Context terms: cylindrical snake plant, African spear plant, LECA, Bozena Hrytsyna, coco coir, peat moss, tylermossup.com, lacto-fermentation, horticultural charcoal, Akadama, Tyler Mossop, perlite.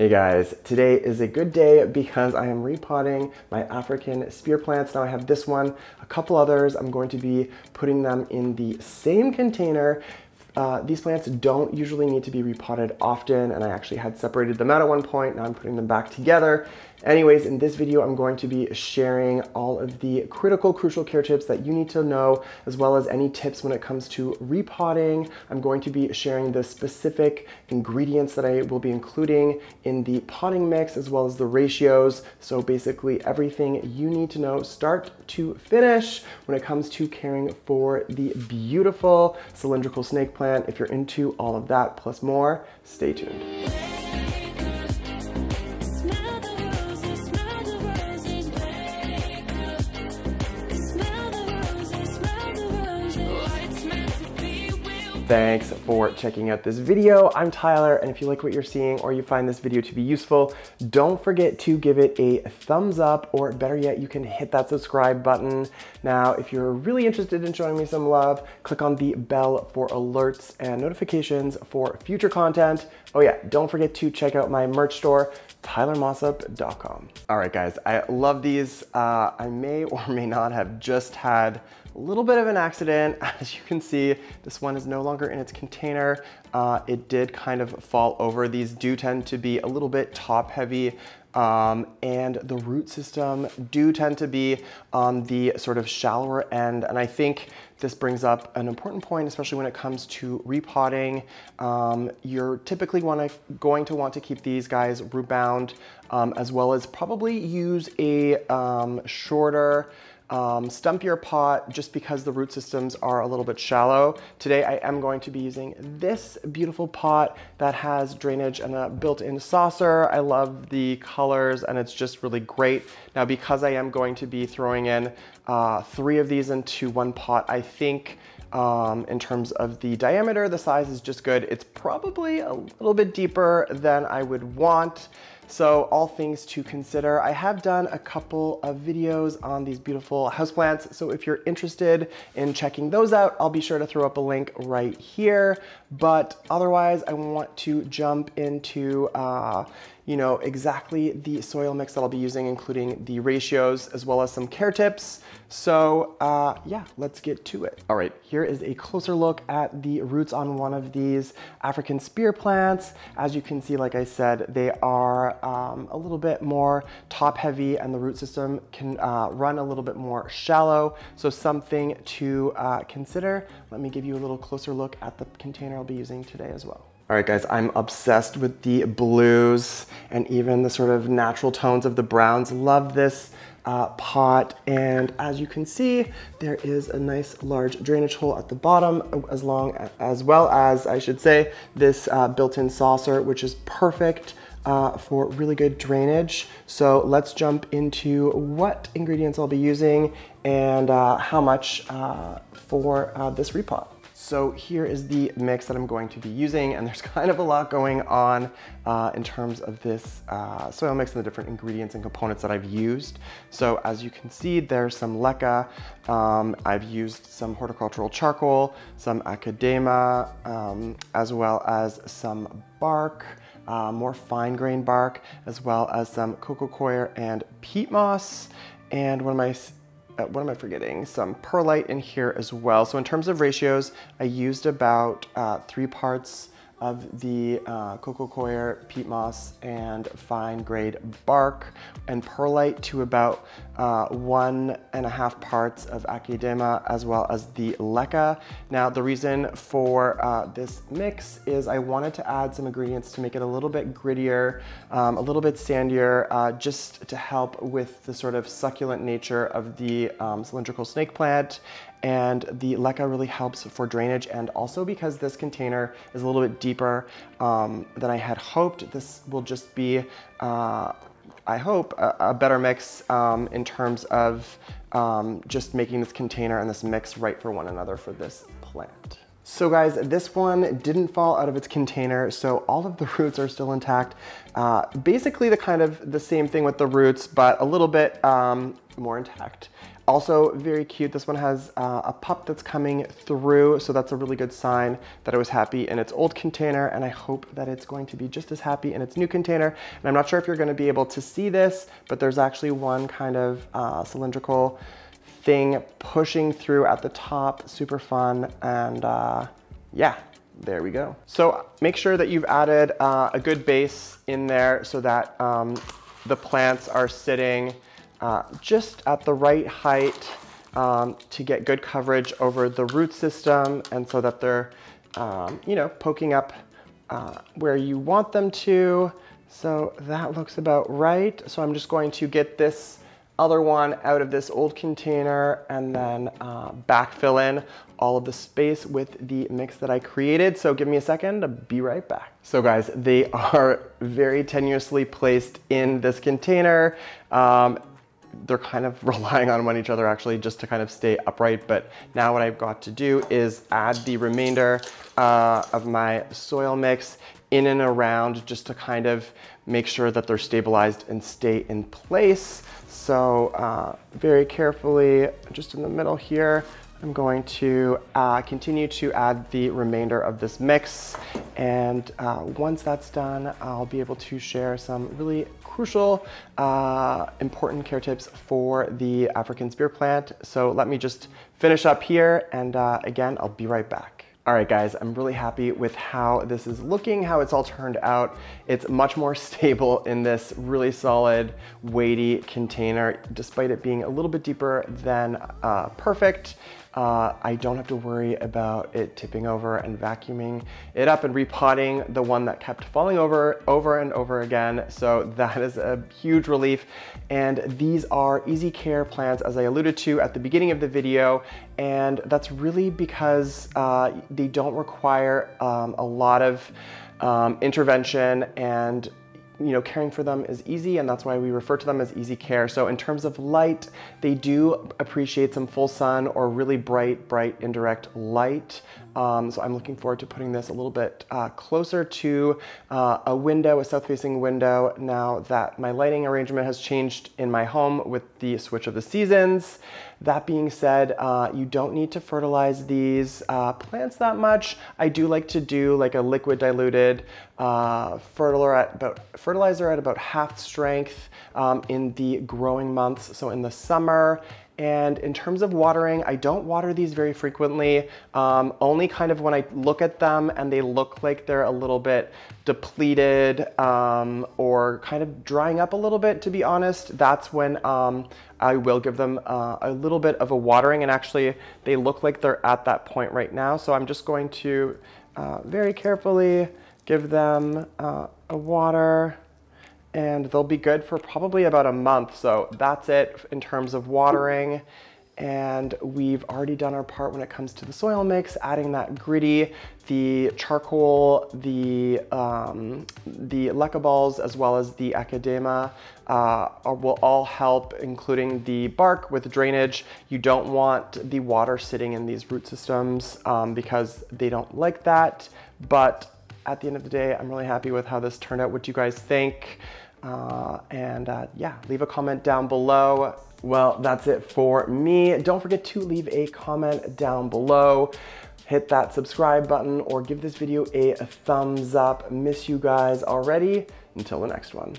Hey guys, today is a good day because I am repotting my African spear plants. Now I have this one, a couple others. I'm going to be putting them in the same container. These plants don't usually need to be repotted often, and I actually had separated them out at one point. Now I'm putting them back together. Anyways, in this video, I'm going to be sharing all of the crucial care tips that you need to know, as well as any tips when it comes to repotting. I'm going to be sharing the specific ingredients that I will be including in the potting mix, as well as the ratios. So basically everything you need to know, start to finish, when it comes to caring for the beautiful cylindrical snake plant. If you're into all of that plus more, stay tuned. Thanks for checking out this video. I'm Tyler, and if you like what you're seeing or you find this video to be useful, don't forget to give it a thumbs up, or better yet, you can hit that subscribe button. Now, if you're really interested in showing me some love, click on the bell for alerts and notifications for future content. Oh yeah, don't forget to check out my merch store, tylermossup.com. All right guys, I love these. I may or may not have just had a little bit of an accident. As you can see, this one is no longer in its container. It did kind of fall over. These do tend to be a little bit top heavy, and the root system do tend to be on the sort of shallower end. And I think this brings up an important point, especially when it comes to repotting. You're typically going to want to keep these guys root bound, as well as probably use a shorter stumpier pot, just because the root systems are a little bit shallow. Today I am going to be using this beautiful pot that has drainage and a built-in saucer. I love the colors and it's just really great. Now, because I am going to be throwing in three of these into one pot, I think in terms of the diameter, the size is just good. It's probably a little bit deeper than I would want. So all things to consider. I have done a couple of videos on these beautiful houseplants, so if you're interested in checking those out, I'll be sure to throw up a link right here. But otherwise, I want to jump into you know, exactly the soil mix that I'll be using, including the ratios, as well as some care tips. So yeah, let's get to it. All right, here is a closer look at the roots on one of these African spear plants. As you can see, like I said, they are a little bit more top heavy and the root system can run a little bit more shallow. So something to consider. Let me give you a little closer look at the container I'll be using today as well. All right guys, I'm obsessed with the blues and even the sort of natural tones of the browns. Love this pot, and as you can see, there is a nice large drainage hole at the bottom, as well as I should say, this built-in saucer, which is perfect for really good drainage. So let's jump into what ingredients I'll be using and how much for this repot. So here is the mix that I'm going to be using, and there's kind of a lot going on in terms of this soil mix and the different ingredients and components that I've used. So as you can see, there's some LECA, I've used some horticultural charcoal, some Akadama, as well as some bark, more fine-grained bark, as well as some coco coir and peat moss, and what am I forgetting? Some perlite in here as well. So in terms of ratios, I used about 3 parts of the coco coir, peat moss, and fine grade bark, and perlite to about 1.5 parts of Akadama, as well as the LECA. Now, the reason for this mix is I wanted to add some ingredients to make it a little bit grittier, a little bit sandier, just to help with the sort of succulent nature of the cylindrical snake plant. And the LECA really helps for drainage, and also because this container is a little bit deeper than I had hoped, this will just be, I hope, a better mix in terms of just making this container and this mix right for one another for this plant. So guys, this one didn't fall out of its container, so all of the roots are still intact. Basically the same thing with the roots, but a little bit more intact. Also very cute. This one has a pup that's coming through, so that's a really good sign that it was happy in its old container, and I hope that it's going to be just as happy in its new container. And I'm not sure if you're going to be able to see this, but there's actually one kind of cylindrical thing pushing through at the top. Super fun, and yeah. There we go. So make sure that you've added a good base in there so that the plants are sitting just at the right height to get good coverage over the root system, and so that they're, you know, poking up where you want them to. So that looks about right. So I'm just going to get this other one out of this old container and then backfill in all of the space with the mix that I created. So give me a second, I'll be right back. So guys, they are very tenuously placed in this container. They're kind of relying on one each other actually just to kind of stay upright. But now what I've got to do is add the remainder of my soil mix in and around, just to kind of make sure that they're stabilized and stay in place. So very carefully, just in the middle here, I'm going to continue to add the remainder of this mix. And once that's done, I'll be able to share some really crucial, important care tips for the African spear plant. So let me just finish up here, and again, I'll be right back. All right guys, I'm really happy with how this is looking, how it's all turned out. It's much more stable in this really solid, weighty container, despite it being a little bit deeper than perfect. I don't have to worry about it tipping over and vacuuming it up and repotting the one that kept falling over and over again. So that is a huge relief. And these are easy care plants, as I alluded to at the beginning of the video. And that's really because they don't require a lot of intervention, and you know, caring for them is easy, and that's why we refer to them as easy care. So in terms of light, they do appreciate some full sun or really bright indirect light. So I'm looking forward to putting this a little bit closer to a window, a south-facing window, now that my lighting arrangement has changed in my home with the switch of the seasons. That being said, you don't need to fertilize these plants that much. I do like to do like a liquid diluted fertilizer at about half strength in the growing months, so in the summer. And in terms of watering, I don't water these very frequently, only kind of when I look at them and they look like they're a little bit depleted or kind of drying up a little bit, to be honest. That's when I will give them a little bit of a watering, and actually they look like they're at that point right now. So I'm just going to very carefully give them a water, and they'll be good for probably about a month. So that's it in terms of watering. And we've already done our part when it comes to the soil mix, adding that gritty, the charcoal, the LECA balls, as well as the Akadama will all help, including the bark with drainage. You don't want the water sitting in these root systems because they don't like that. But at the end of the day, I'm really happy with how this turned out. What do you guys think? Yeah, leave a comment down below. Well, that's it for me. Don't forget to leave a comment down below. Hit that subscribe button or give this video a thumbs up. Miss you guys already. Until the next one.